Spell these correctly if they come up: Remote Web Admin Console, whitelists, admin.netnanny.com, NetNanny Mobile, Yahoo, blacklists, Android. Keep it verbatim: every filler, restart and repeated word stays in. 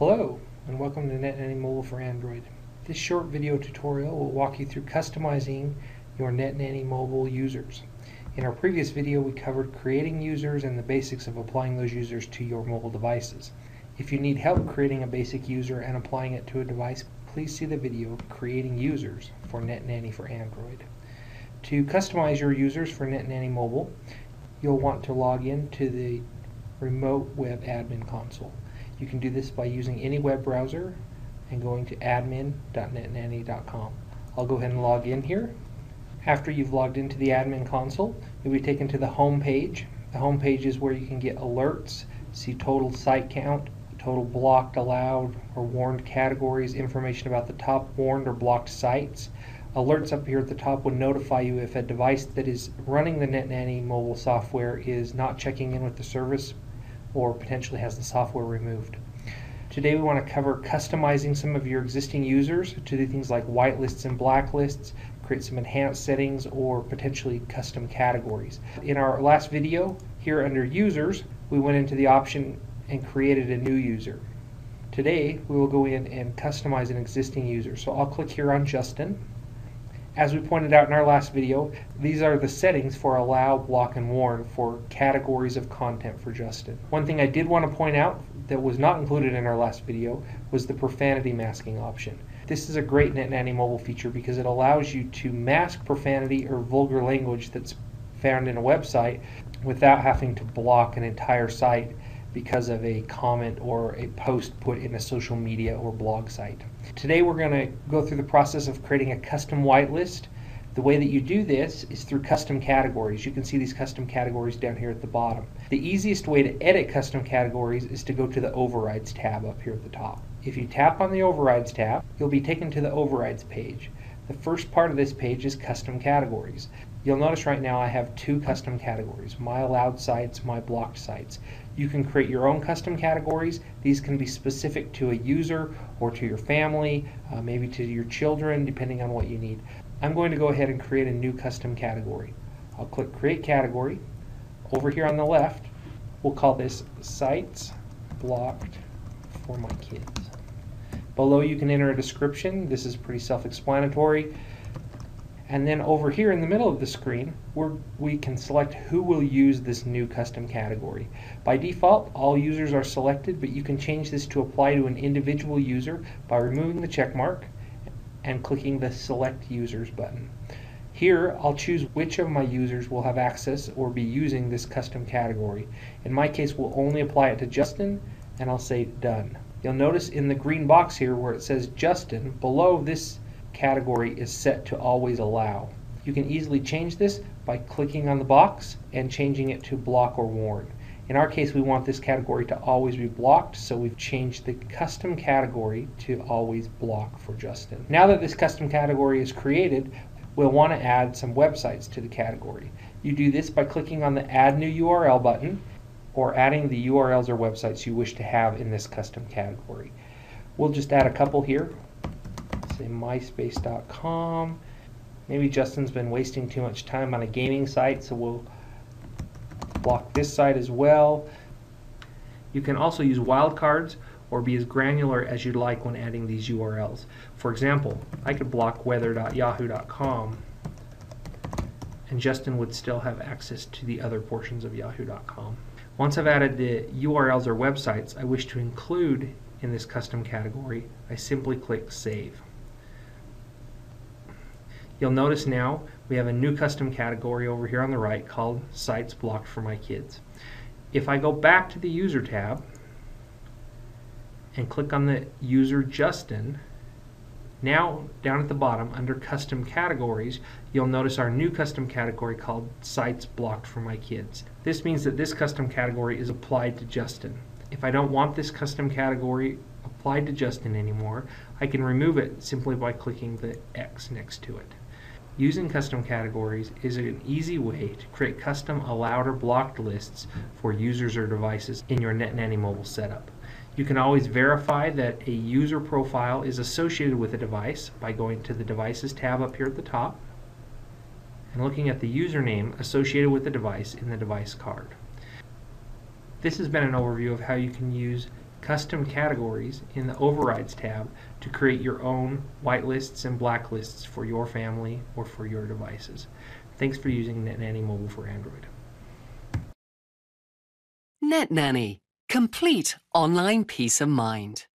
Hello and welcome to NetNanny Mobile for Android. This short video tutorial will walk you through customizing your NetNanny Mobile users. In our previous video we covered creating users and the basics of applying those users to your mobile devices. If you need help creating a basic user and applying it to a device, please see the video Creating Users for NetNanny for Android. To customize your users for NetNanny Mobile, you'll want to log in to the Remote Web Admin Console. You can do this by using any web browser and going to admin dot net nanny dot com. I'll go ahead and log in here. After you've logged into the admin console, you'll be taken to the home page. The home page is where you can get alerts, see total site count, total blocked, allowed, or warned categories, information about the top warned or blocked sites. Alerts up here at the top would notify you if a device that is running the NetNanny mobile software is not checking in with the service or potentially has the software removed. Today we want to cover customizing some of your existing users to do things like whitelists and blacklists, create some enhanced settings, or potentially custom categories. In our last video, here under Users, we went into the option and created a new user. Today we will go in and customize an existing user. So I'll click here on Justin. As we pointed out in our last video, these are the settings for allow, block, and warn for categories of content for Justin. One thing I did want to point out that was not included in our last video was the profanity masking option. This is a great NetNanny Mobile feature because it allows you to mask profanity or vulgar language that's found in a website without having to block an entire site because of a comment or a post put in a social media or blog site. Today we're going to go through the process of creating a custom whitelist. The way that you do this is through custom categories. You can see these custom categories down here at the bottom. The easiest way to edit custom categories is to go to the Overrides tab up here at the top. If you tap on the Overrides tab, you'll be taken to the Overrides page. The first part of this page is custom categories. You'll notice right now I have two custom categories, my allowed sites, my blocked sites. You can create your own custom categories. These can be specific to a user or to your family, uh, maybe to your children, depending on what you need. I'm going to go ahead and create a new custom category. I'll click Create Category. Over here on the left, we'll call this Sites Blocked for My Kids. Below you can enter a description. This is pretty self-explanatory. And then over here in the middle of the screen, we're, we can select who will use this new custom category. By default, all users are selected, but you can change this to apply to an individual user by removing the check mark and clicking the Select Users button. Here, I'll choose which of my users will have access or be using this custom category. In my case, we'll only apply it to Justin, and I'll say Done. You'll notice in the green box here where it says Justin, below this category is set to always allow. You can easily change this by clicking on the box and changing it to block or warn. In our case, we want this category to always be blocked, so we've changed the custom category to always block for Justin. Now that this custom category is created, we'll want to add some websites to the category. You do this by clicking on the Add New U R L button or adding the U R Ls or websites you wish to have in this custom category. We'll just add a couple here. myspace dot com. Maybe Justin's been wasting too much time on a gaming site, so we'll block this site as well. You can also use wildcards or be as granular as you'd like when adding these U R Ls. For example, I could block weather dot yahoo dot com and Justin would still have access to the other portions of yahoo dot com. Once I've added the U R Ls or websites I wish to include in this custom category, I simply click Save. You'll notice now we have a new custom category over here on the right called Sites Blocked for My Kids. If I go back to the User tab and click on the user Justin, now down at the bottom under Custom Categories, you'll notice our new custom category called Sites Blocked for My Kids. This means that this custom category is applied to Justin. If I don't want this custom category applied to Justin anymore, I can remove it simply by clicking the X next to it. Using custom categories is an easy way to create custom allowed or blocked lists for users or devices in your NetNanny Mobile setup. You can always verify that a user profile is associated with a device by going to the Devices tab up here at the top and looking at the username associated with the device in the device card. This has been an overview of how you can use custom categories in the Overrides tab to create your own whitelists and blacklists for your family or for your devices. Thanks for using NetNanny Mobile for Android. NetNanny. Complete online peace of mind.